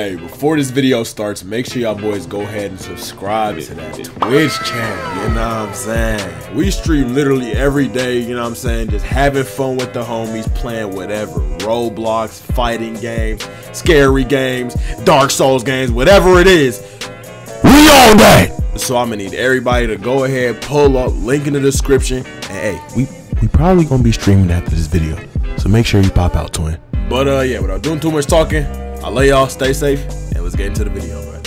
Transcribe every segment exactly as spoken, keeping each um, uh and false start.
Hey, before this video starts, make sure y'all boys go ahead and subscribe to that Twitch channel, you know what I'm saying? We stream literally every day, you know what I'm saying? Just having fun with the homies, playing whatever. Roblox, fighting games, scary games, Dark Souls games, whatever it is, we on that! So I'm gonna need everybody to go ahead, pull up, link in the description, and hey, we, we probably gonna be streaming after this video, so make sure you pop out, twin. But uh, yeah, without doing too much talking, I love y'all, stay safe, and let's get into the video, bro.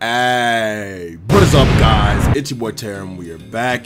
Hey, what is up, guys? It's your boy Tarim. We are back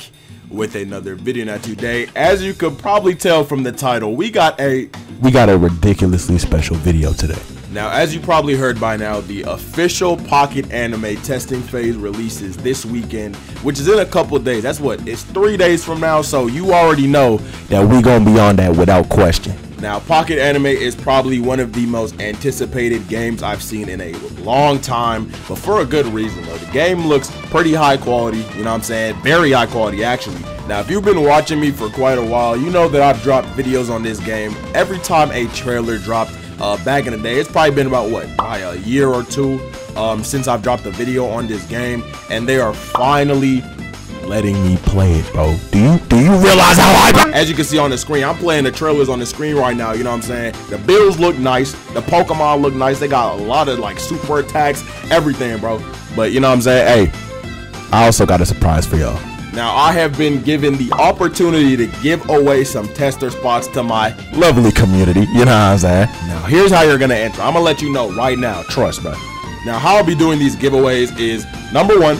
with another video. Now today, as you could probably tell from the title, we got a we got a ridiculously special video today. Now, as you probably heard by now, the official Pocket Anime testing phase releases this weekend, which is in a couple days. That's what, it's three days from now, so you already know that we gonna be on that without question. Now, Pocket Anime is probably one of the most anticipated games I've seen in a long time, but for a good reason, though. The game looks pretty high quality, you know what I'm saying? Very high quality, actually. Now, if you've been watching me for quite a while, you know that I've dropped videos on this game every time a trailer dropped. Uh, back in the day, it's probably been about what, probably a year or two um, since I've dropped a video on this game, and they are finally letting me play it, bro. Do you do you realize how I? As you can see on the screen, I'm playing the trailers on the screen right now. You know what I'm saying? The builds look nice, the Pokemon look nice. They got a lot of like super attacks, everything, bro. But you know what I'm saying? Hey, I also got a surprise for y'all. Now, I have been given the opportunity to give away some tester spots to my lovely community, you know what I'm saying? Now, here's how you're going to enter. I'm going to let you know right now. Trust, bro. Now, how I'll be doing these giveaways is, number one,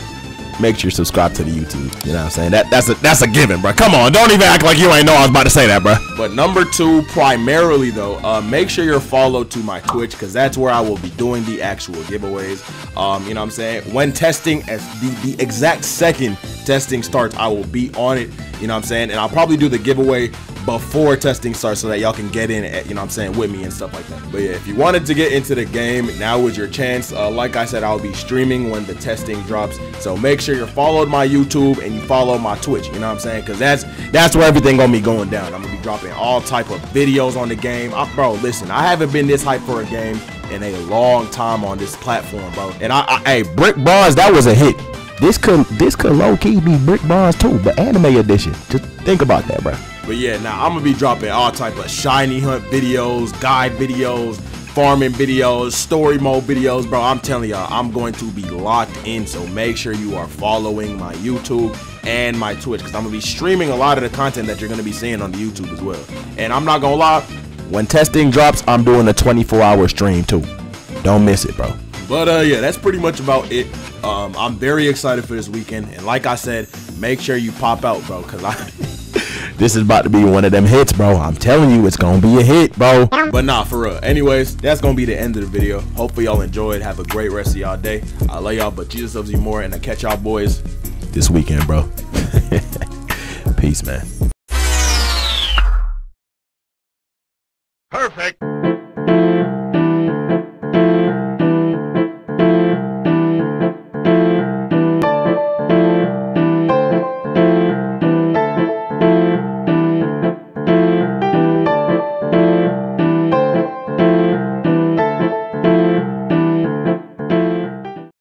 make sure you subscribe to the YouTube. You know what I'm saying? That, that's, a, that's a given, bro. Come on. Don't even act like you ain't know I was about to say that, bro. But number two, primarily, though, uh, make sure you're followed to my Twitch, because that's where I will be doing the actual giveaways. Um, you know what I'm saying? When testing, as the, the exact second testing starts, I will be on it, you know what I'm saying, and I'll probably do the giveaway before testing starts so that y'all can get in at, you know what I'm saying, with me and stuff like that. But yeah, if you wanted to get into the game, now is your chance. Uh, like I said, I'll be streaming when the testing drops, so make sure you're followed my YouTube and you follow my Twitch, you know what I'm saying, because that's that's where everything gonna be going down. I'm gonna be dropping all type of videos on the game. I, bro, listen, I haven't been this hyped for a game in a long time on this platform, bro. And I, I hey, Brick Bronze, that was a hit. This could this could low-key be Brick Bronze too, but anime edition. Just think about that, bro. But yeah, now I'm gonna be dropping all type of shiny hunt videos, guide videos, farming videos, story mode videos, bro. I'm telling y'all, I'm going to be locked in, so make sure you are following my YouTube and my Twitch, because I'm gonna be streaming a lot of the content that you're gonna be seeing on the YouTube as well. And I'm not gonna lie, when testing drops, I'm doing a twenty-four hour stream too. Don't miss it, bro. But uh, yeah, that's pretty much about it. Um, I'm very excited for this weekend, and like I said, make sure you pop out, bro, because I this is about to be one of them hits, bro. I'm telling you, it's gonna be a hit, bro. But nah, for real. Anyways, that's gonna be the end of the video. Hopefully y'all enjoyed. Have a great rest of y'all day. I love y'all, but Jesus loves you more, and I catch y'all boys this weekend, bro. Peace, man. Perfect.